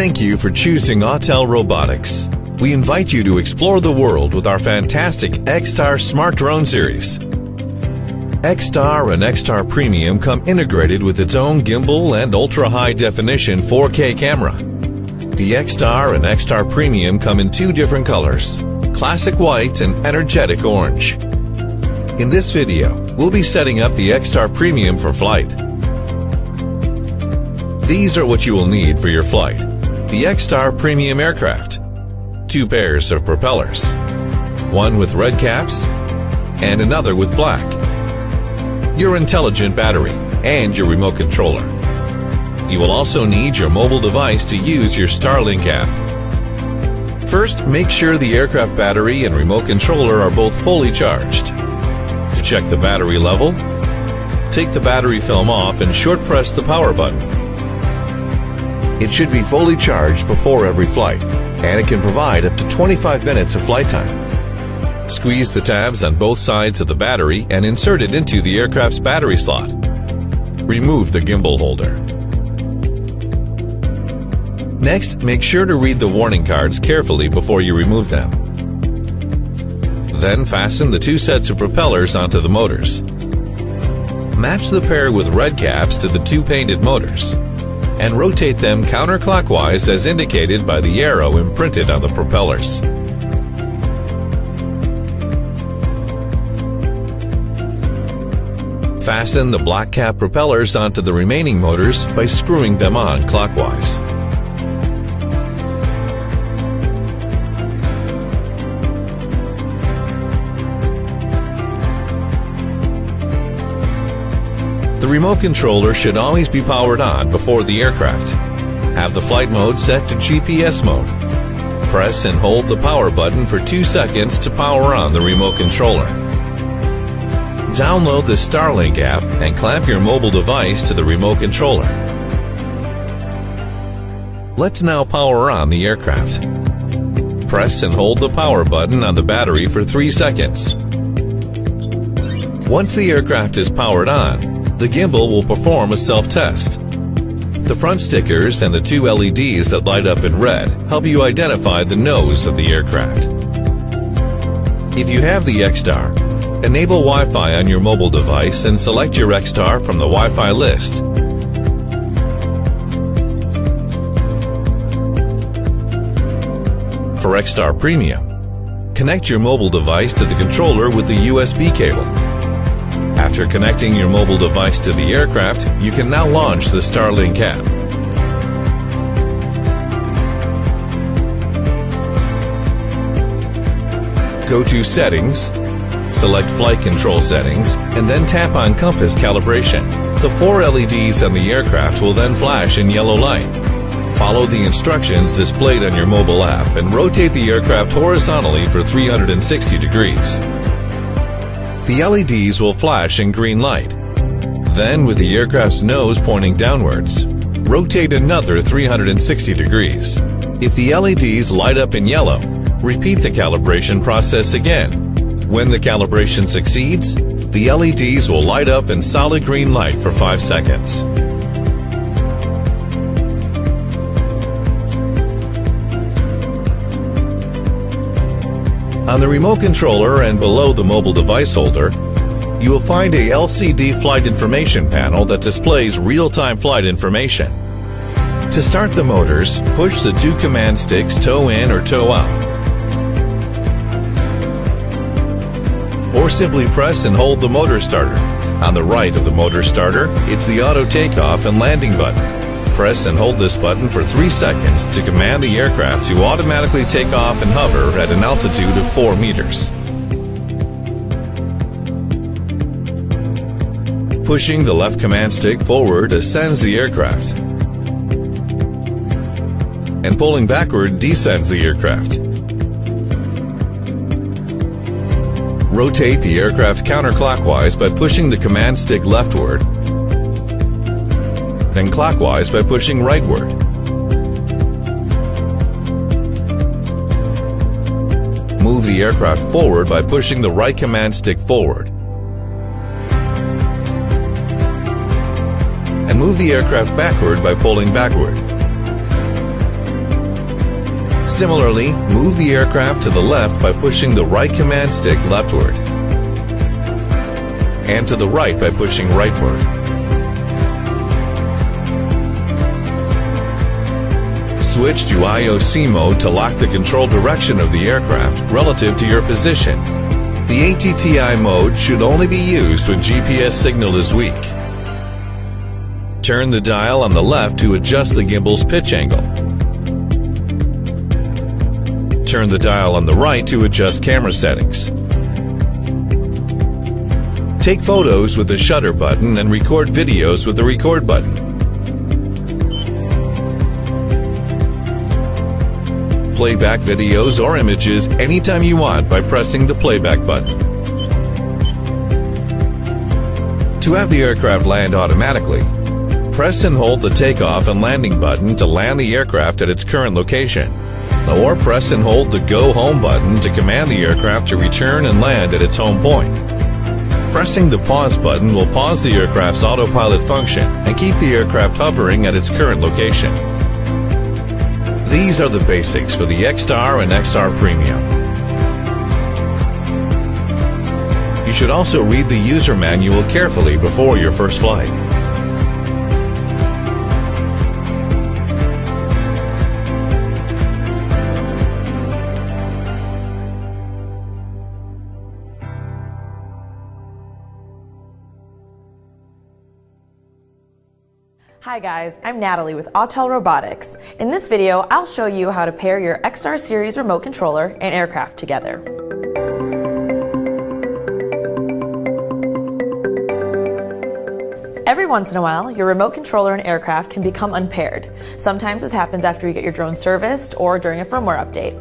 thank you for choosing Autel Robotics. We invite you to explore the world with our fantastic X-Star Smart Drone Series. X-Star and X-Star Premium come integrated with its own gimbal and ultra-high definition 4K camera. The X-Star and X-Star Premium come in two different colors, classic white and energetic orange. In this video, we'll be setting up the X-Star Premium for flight. These are what you will need for your flight. The X-Star Premium aircraft, 2 pairs of propellers, one with red caps and another with black, your intelligent battery and your remote controller. You will also need your mobile device to use your Starlink app. First, make sure the aircraft battery and remote controller are both fully charged. To check the battery level, take the battery film off and short press the power button. It should be fully charged before every flight, and it can provide up to 25 minutes of flight time. Squeeze the tabs on both sides of the battery and insert it into the aircraft's battery slot. Remove the gimbal holder. Next, make sure to read the warning cards carefully before you remove them. Then fasten the 2 sets of propellers onto the motors. Match the pair with red caps to the 2 painted motors, and rotate them counterclockwise as indicated by the arrow imprinted on the propellers. Fasten the black cap propellers onto the remaining motors by screwing them on clockwise. The remote controller should always be powered on before the aircraft. Have the flight mode set to GPS mode. Press and hold the power button for 2 seconds to power on the remote controller. Download the Starlink app and clamp your mobile device to the remote controller. Let's now power on the aircraft. Press and hold the power button on the battery for 3 seconds. Once the aircraft is powered on, the gimbal will perform a self-test. The front stickers and the 2 LEDs that light up in red help you identify the nose of the aircraft. If you have the X-Star, enable Wi-Fi on your mobile device and select your X-Star from the Wi-Fi list. For X-Star Premium, connect your mobile device to the controller with the USB cable. After connecting your mobile device to the aircraft, you can now launch the Starlink app. Go to Settings, select Flight Control Settings, and then tap on Compass Calibration. The 4 LEDs on the aircraft will then flash in yellow light. Follow the instructions displayed on your mobile app and rotate the aircraft horizontally for 360 degrees. The LEDs will flash in green light. Then, with the aircraft's nose pointing downwards, rotate another 360 degrees. If the LEDs light up in yellow, repeat the calibration process again. When the calibration succeeds, the LEDs will light up in solid green light for 5 seconds. On the remote controller and below the mobile device holder, you will find a LCD flight information panel that displays real-time flight information. To start the motors, push the 2 command sticks toe in or toe out. Or simply press and hold the motor starter. On the right of the motor starter, it's the auto takeoff and landing button. Press and hold this button for 3 seconds to command the aircraft to automatically take off and hover at an altitude of 4 meters. Pushing the left command stick forward ascends the aircraft, and pulling backward descends the aircraft. Rotate the aircraft counterclockwise by pushing the command stick leftward, and clockwise by pushing rightward. Move the aircraft forward by pushing the right command stick forward. And move the aircraft backward by pulling backward. Similarly, move the aircraft to the left by pushing the right command stick leftward, and to the right by pushing rightward. Switch to IOC mode to lock the control direction of the aircraft relative to your position. The ATTI mode should only be used when GPS signal is weak. Turn the dial on the left to adjust the gimbal's pitch angle. Turn the dial on the right to adjust camera settings. Take photos with the shutter button and record videos with the record button. Play back videos or images anytime you want by pressing the playback button. To have the aircraft land automatically, press and hold the takeoff and landing button to land the aircraft at its current location, or press and hold the go home button to command the aircraft to return and land at its home point. Pressing the pause button will pause the aircraft's autopilot function and keep the aircraft hovering at its current location. These are the basics for the X-Star and X-Star Premium. You should also read the user manual carefully before your first flight. Hi guys, I'm Natalie with Autel Robotics. In this video, I'll show you how to pair your XR Series remote controller and aircraft together. Every once in a while, your remote controller and aircraft can become unpaired. Sometimes this happens after you get your drone serviced or during a firmware update.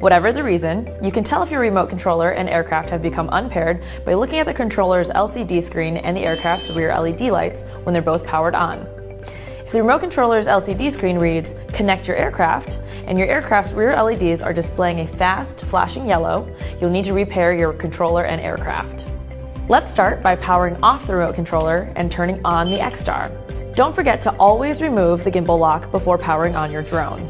Whatever the reason, you can tell if your remote controller and aircraft have become unpaired by looking at the controller's LCD screen and the aircraft's rear LED lights when they're both powered on. If the remote controller's LCD screen reads, "Connect your aircraft," and your aircraft's rear LEDs are displaying a fast, flashing yellow, you'll need to repair your controller and aircraft. Let's start by powering off the remote controller and turning on the X-Star. Don't forget to always remove the gimbal lock before powering on your drone.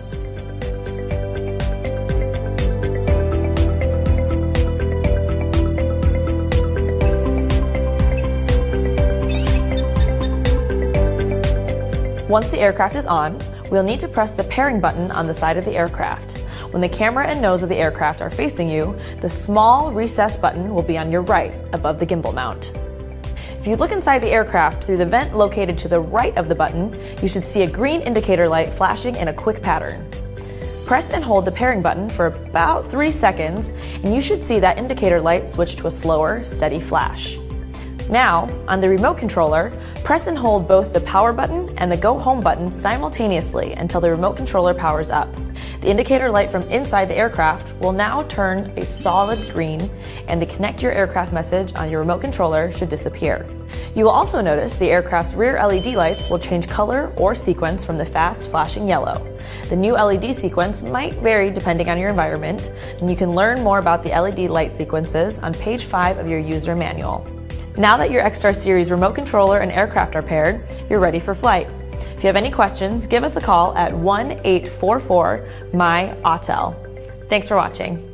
Once the aircraft is on, we'll need to press the pairing button on the side of the aircraft. When the camera and nose of the aircraft are facing you, the small recess button will be on your right, above the gimbal mount. If you look inside the aircraft through the vent located to the right of the button, you should see a green indicator light flashing in a quick pattern. Press and hold the pairing button for about 3 seconds, and you should see that indicator light switch to a slower, steady flash. Now, on the remote controller, press and hold both the power button and the go home button simultaneously until the remote controller powers up. The indicator light from inside the aircraft will now turn a solid green, and the "Connect your aircraft" message on your remote controller should disappear. You will also notice the aircraft's rear LED lights will change color or sequence from the fast flashing yellow. The new LED sequence might vary depending on your environment, and you can learn more about the LED light sequences on page 5 of your user manual. Now that your X-Star Series remote controller and aircraft are paired, you're ready for flight. If you have any questions, give us a call at 1-844-MY-AUTEL. Thanks for watching.